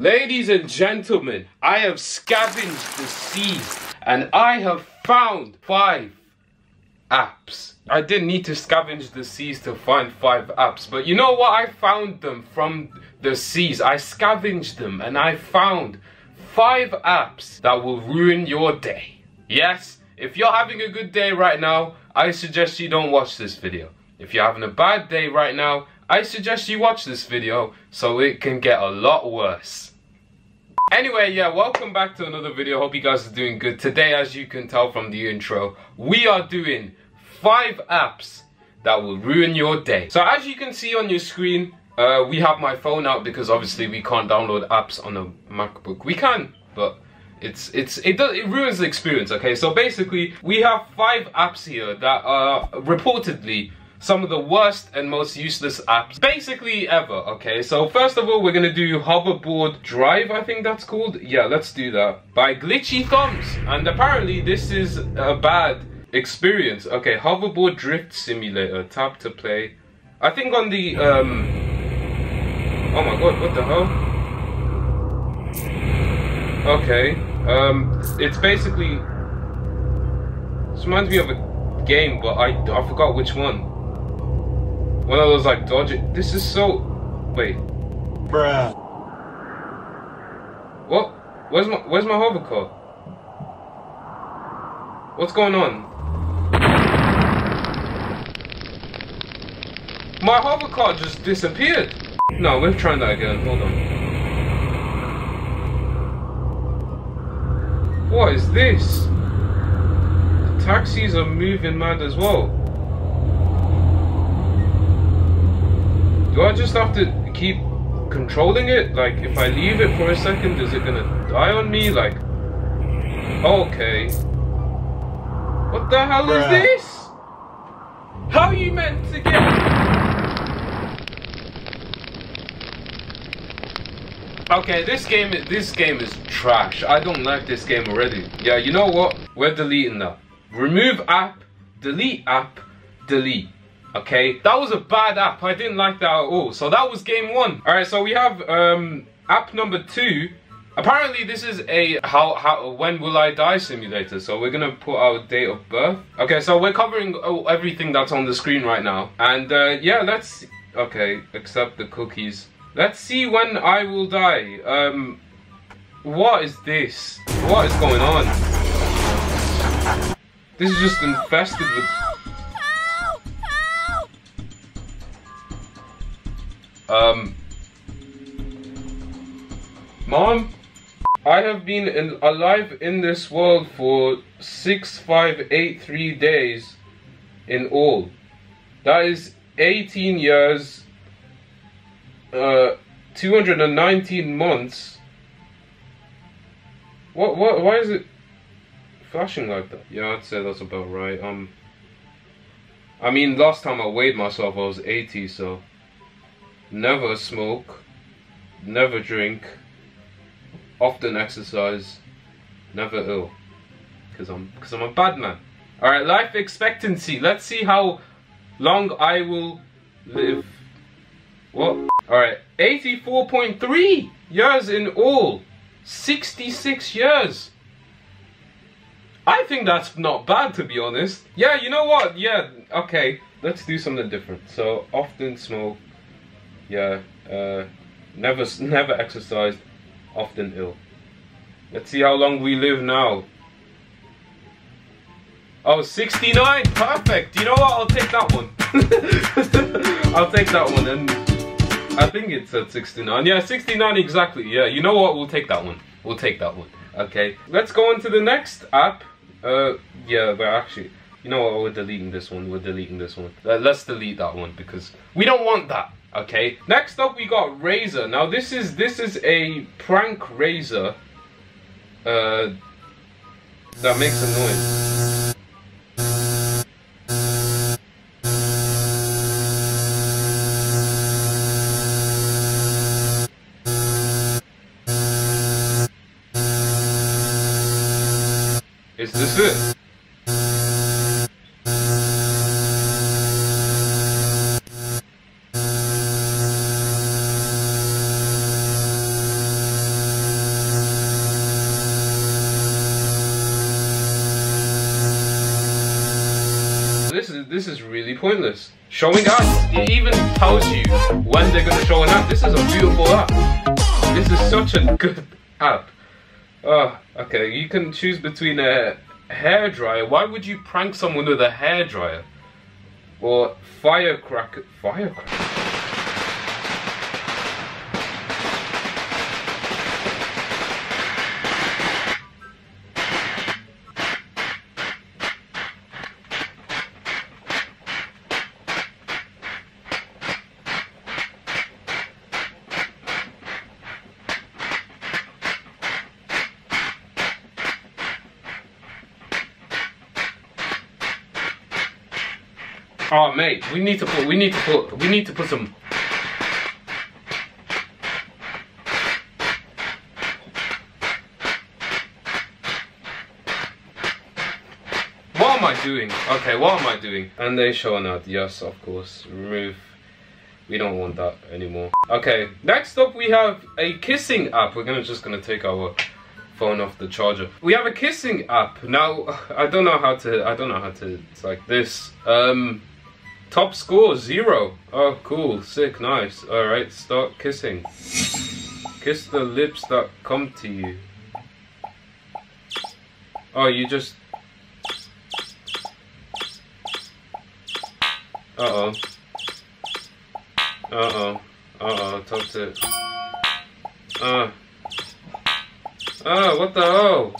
Ladies and gentlemen, I have scavenged the seas and I have found 5 apps. I didn't need to scavenge the seas to find 5 apps, but you know what? I found them from the seas. I scavenged them and I found 5 apps that will ruin your day. Yes, if you're having a good day right now, I suggest you don't watch this video. If you're having a bad day right now, I suggest you watch this video so it can get a lot worse. Anyway, yeah, welcome back to another video. Hope you guys are doing good. Today, as you can tell from the intro, we are doing 5 apps that will ruin your day. So as you can see on your screen, we have my phone out because obviously we can't download apps on a MacBook. We can, but it ruins the experience, okay? So basically, we have 5 apps here that are reportedly some of the worst and most useless apps basically ever, okay? So first of all, we're gonna do Hoverboard Drive, I think that's called. Yeah, let's do that. By Glitchy Thumbs. And apparently this is a bad experience. Okay, Hoverboard Drift Simulator. Tap to play. I think on the, oh my god, what the hell? Okay, it's basically... this reminds me of a game, but I forgot which one. One of those like dodgy. This is so. Wait. Bruh. What? Where's my hovercard? What's going on? My hovercard just disappeared. No, we're trying that again. Hold on. What is this? The taxis are moving mad as well. Do I just have to keep controlling it? Like, if I leave it for a second, is it gonna die on me? Like, okay. What the hell is this? How are you meant to get... okay, this game is trash. I don't like this game already. Yeah, you know what? We're deleting that. Remove app, delete app, delete. Okay, that was a bad app. I didn't like that at all. So that was game 1. All right, so we have app number 2. Apparently, this is a when will I die simulator. So we're gonna put our date of birth. Okay, so we're covering everything that's on the screen right now. And yeah, let's okay, accept the cookies. Let's see when I will die. What is this? What is going on? This is just infested with. Mom, I have been alive in this world for 6,583 days in all. That is 18 years, 219 months. What, why is it flashing like that? Yeah, I'd say that's about right. I mean, last time I weighed myself, I was 80, so. Never smoke, never drink, often exercise, never ill, because I'm a bad man. All right, life expectancy. Let's see how long I will live. What? All right, 84.3 years in all, 66 years. I think that's not bad, to be honest. Yeah, you know what? Yeah, okay. Let's do something different. So often smoke. Yeah, never exercised, often ill. Let's see how long we live now. Oh, 69, perfect. You know what? I'll take that one. I'll take that one, and I think it said 69. Yeah, 69 exactly. Yeah, you know what? We'll take that one. We'll take that one. Okay, let's go on to the next app. Yeah, but actually, you know what? We're deleting this one. We're deleting this one. Let's delete that one because we don't want that. Okay, next up we got Razor. Now this is a prank razor that makes a noise. Is this it? this is really pointless. Showing up, it even tells you when they're gonna show an app. This is a beautiful app. This is such a good app. Oh, okay, you can choose between a hairdryer. Why would you prank someone with a hairdryer? Or firecracker. Firecracker? Oh mate, we need to put some. What am I doing? Okay, what am I doing? And they show an ad, yes of course, remove. We don't want that anymore. Okay, next up we have a kissing app. We're just gonna take our phone off the charger. We have a kissing app. Now, I don't know how to, it's like this. Top score 0. Oh, cool, sick, nice. All right, start kissing. Kiss the lips that come to you. Oh, you just. Uh oh. Uh oh. Uh oh. Top tip. Oh, what the hell?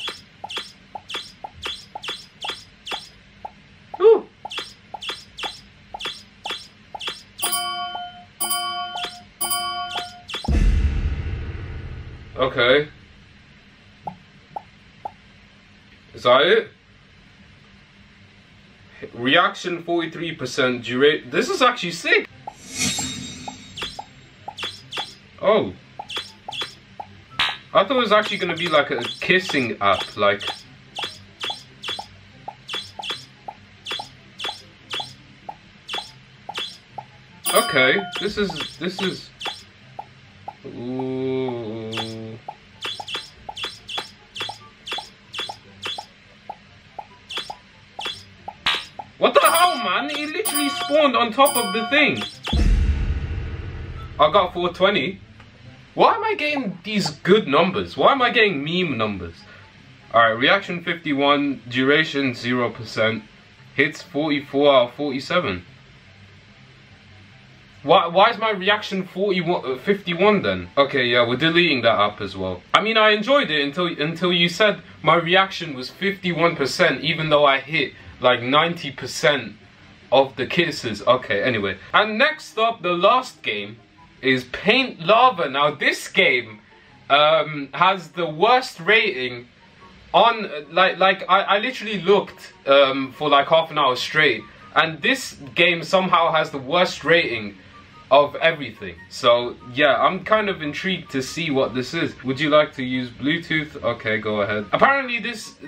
Okay. Is that it? Reaction 43%, duration. This is actually sick. Oh. I thought it was actually going to be like a kissing app, like. Okay, this is. Ooh. What the hell, man? He literally spawned on top of the thing. I got 420. Why am I getting these good numbers? Why am I getting meme numbers? Alright, reaction 51, duration 0%, hits 44 out of 47. Why is my reaction 51 then? Okay, yeah, we're deleting that app as well. I mean, I enjoyed it until you said my reaction was 51%, even though I hit like 90% of the kisses. Okay, anyway. And next up, the last game is Paint Lava. Now this game has the worst rating on like I literally looked for like half an hour straight, and this game somehow has the worst rating of everything. So yeah, I'm kind of intrigued to see what this is. Would you like to use Bluetooth? Okay, go ahead. Apparently this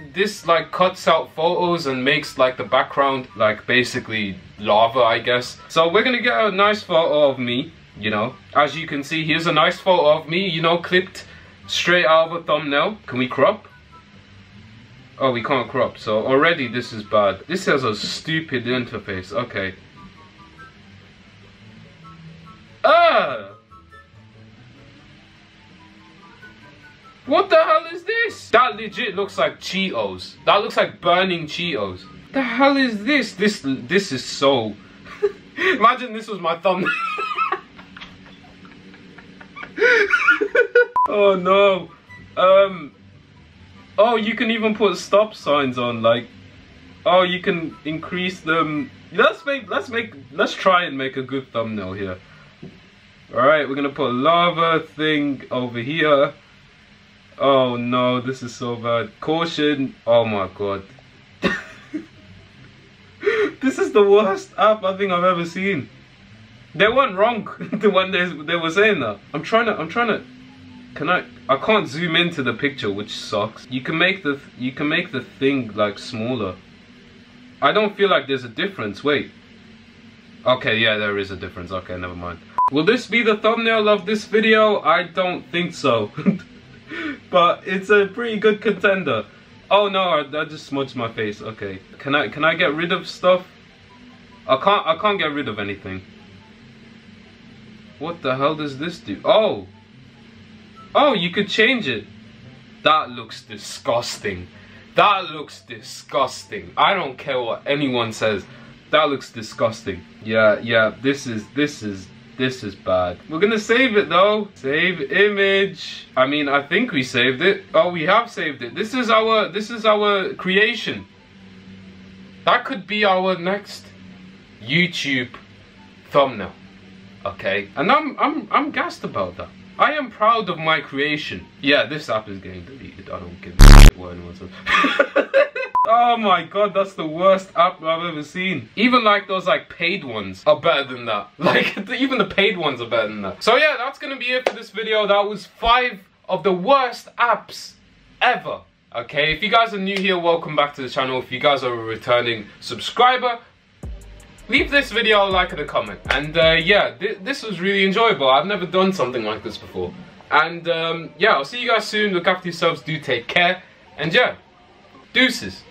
like cuts out photos and makes like the background like basically lava, I guess. So we're gonna get a nice photo of me. You know, as you can see, here's a nice photo of me, you know, clipped straight out of a thumbnail. Can we crop? Oh, we can't crop, so already this is bad. This has a stupid interface, okay. What the hell is this? That legit looks like Cheetos. That looks like burning Cheetos. The hell is this? This is so... Imagine this was my thumbnail. Oh no. Oh, you can even put stop signs on, like. Oh, you can increase them. Let's try and make a good thumbnail here. Alright, we're gonna put a lava thing over here. Oh no, this is so bad. Caution. Oh my god. This is the worst app I think I've ever seen. They weren't wrong when they were saying that. I'm trying to I can't zoom into the picture, which sucks. You can make the thing like smaller. I don't feel like there's a difference. Wait. Okay, yeah, there is a difference. Okay, never mind. Will this be the thumbnail of this video? I don't think so. But it's a pretty good contender. Oh no, I just smudged my face. Okay. Can I get rid of stuff? I can't get rid of anything. What the hell does this do? Oh! Oh, you could change it. That looks disgusting. That looks disgusting. I don't care what anyone says. That looks disgusting. Yeah, yeah, this is bad. We're gonna save it though. Save image. I mean, I think we saved it. Oh, we have saved it. This is our creation. That could be our next YouTube thumbnail. Okay, and I'm gassed about that. I am proud of my creation. Yeah, this app is getting deleted. I don't give a shit what anyone says. Oh my god, that's the worst app I've ever seen. Even like those like paid ones are better than that. Like even the paid ones are better than that. So yeah, that's gonna be it for this video. That was 5 of the worst apps ever. Okay, if you guys are new here, welcome back to the channel. If you guys are a returning subscriber, leave this video a like and a comment. And yeah, this was really enjoyable. I've never done something like this before. And yeah, I'll see you guys soon. Look after yourselves, do take care. And yeah, deuces.